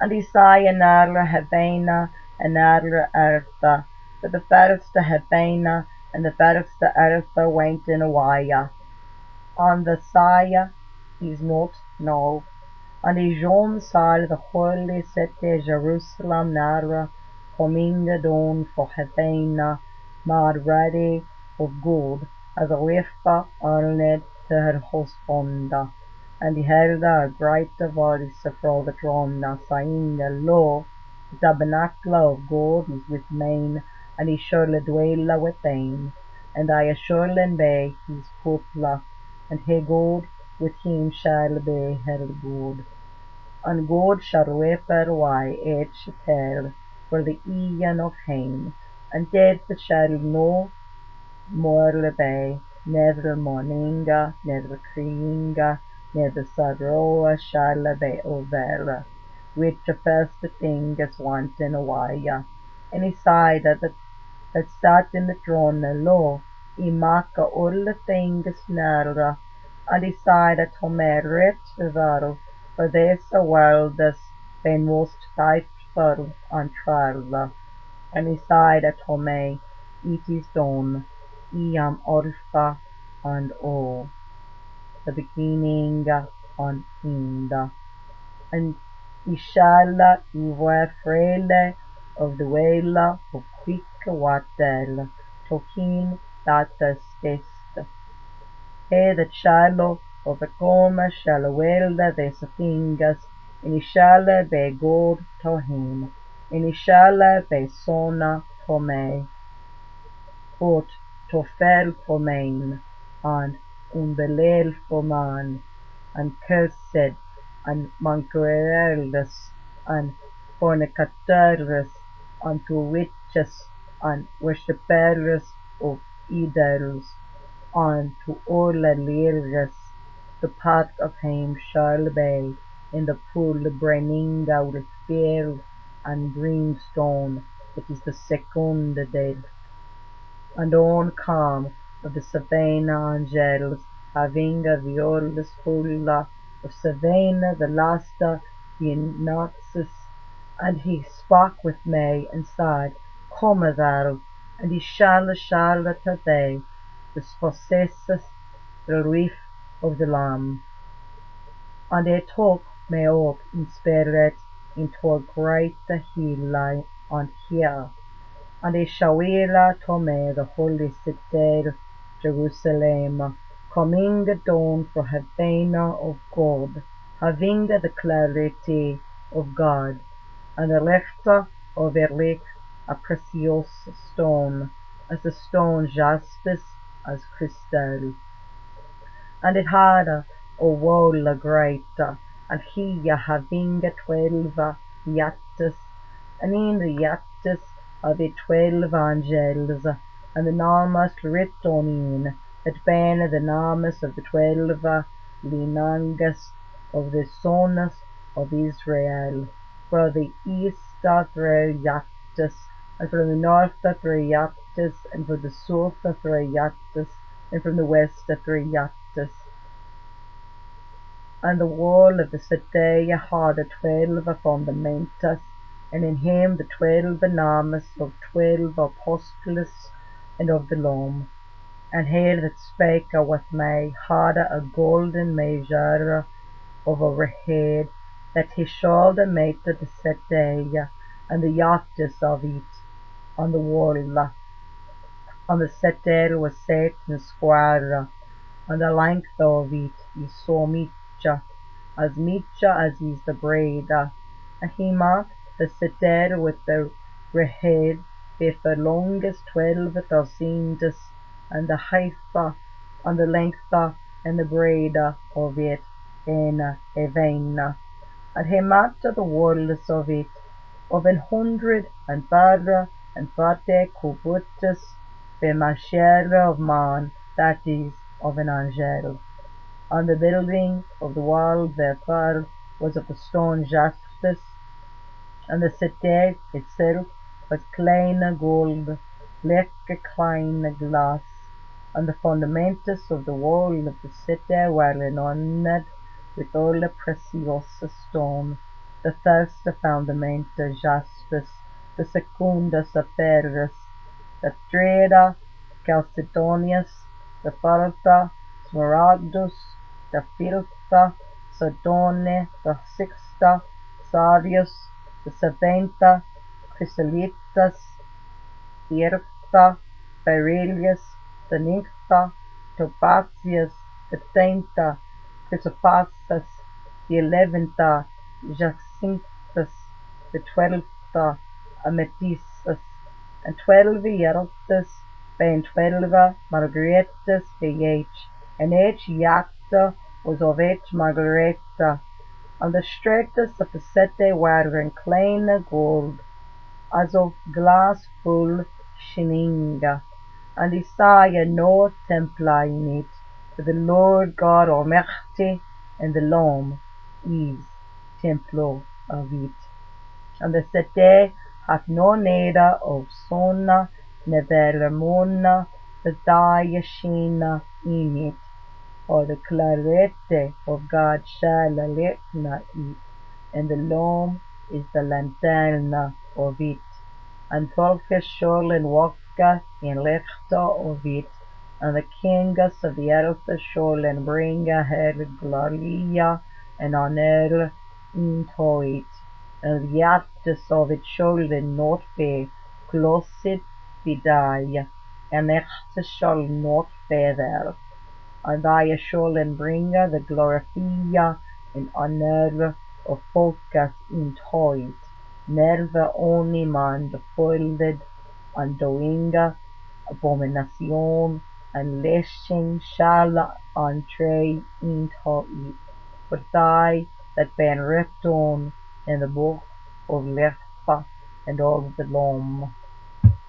and Isaiah narra Havana and narra Artha, but the fattest to Havana and the fattest to Artha went in a wire. On the sire is not no, and the John sal the holy sette Jerusalem narra cominga don for Havana, mad ready of gold as a lifter arned to her husbanda. And he heard a great voice from the throne, saying, Lo, the tabernacle of God is with men, and he surely dwell within, and I surely be his people, and he God with him shall be her God. And God shall repair why each tear for the eon of him, and death shall no more be, neither mourning, neither crying, neither sorrow shall be over, which the first thing is wanting away. And he sighed that sat in the throne, Lo, he make all the things near, and he sighed that Homer rich world, for this world is the most deceitful and true. And he sighed that Homer, it is done, I am Alpha and O, the beginning and end, and he shall be freely of the well of quick water, to him that is test. He that shall overcome shall wield these things, and he shall be God to him, and he shall be son to me, but to fail for men, and unbelief for man, and cursed, and manquerers, and fornicators, unto witches, and worshippers of idols, and to all liars, the path of him shall be in the pool burning out of fire and brimstone, which is the second death. And on come of the 7 angels, having the oldest full of 7, the last in Nazis. And he spoke with me, and said, Come thou, and he shall to thee, which possesseth the reef of the Lamb. And he took me up in spirit into a great hill, and here, and he shall to me the holy city Jerusalem, coming down from heaven of God, having the clarity of God, and the lifter of her lake a precious stone, as a stone jaspis as crystal. And it had a wall great, and he having 12 yachts, and in the yachts of the 12 angels, and the names writ on in, that being the names of the 12 lineages of the sons of Israel, for the east 3 yachts, and from the north 3 yachts, and from the south 3 yachts, and from the west 3 yachts. And the wall of the city had 12 fundamentals, and in him the 12 names of 12 apostles and of the Lamb. And he that spake with me had a golden measure of her head, that he should make the city and the yachts of it on the wall. And the city was set in square, and the length of it is so much as is the breadth. And he marked the city with the head with the longest 12,000, and the height, and the length, and the breadth of it in a vein. And he marked the walls of it of 140 cubits, the measure of man, that is, of an angel. And the building of the wall therefore was of the stone jaspis, and the city itself was clean gold, like clean glass. And the fundamentals of the wall of the city were anointed with all the precious stone, the First Fundament Justus, the Second Severus, the Third Chalcedonius, the Fourth Smaragdus, the Fifth Sardone, the Sixth Sarius, the Seventh Chrysolitas, the Eighth Berelius, the Ninth Topatius, the Tenth Chrysopasus, the 11th Jacinthus, the 12th Ametissus, and 12 Hierotus, and 12 Margaretus VH, and each yacht was of each Margareta. On the stratus of the city were inclined gold, as of glass full shining, and he saw no temple in it, but the Lord God Almighty and the Lamb is temple of it. And the city hath no need of sun, neither moon, that thy shine in it, for the clarity of God shall lighten it, and the Lamb is the lantern of it. And folk shall walk in light of it, and the kings of the earth shall bring her glory and honor into it, and the artists of it shall not be closed today, and it shall not feather, and I shall bring the glory and honor of focus into it, neither only man defiled and doing abomination and lashing shall entry into it, but thy that been written in the book of life and of the Lamb.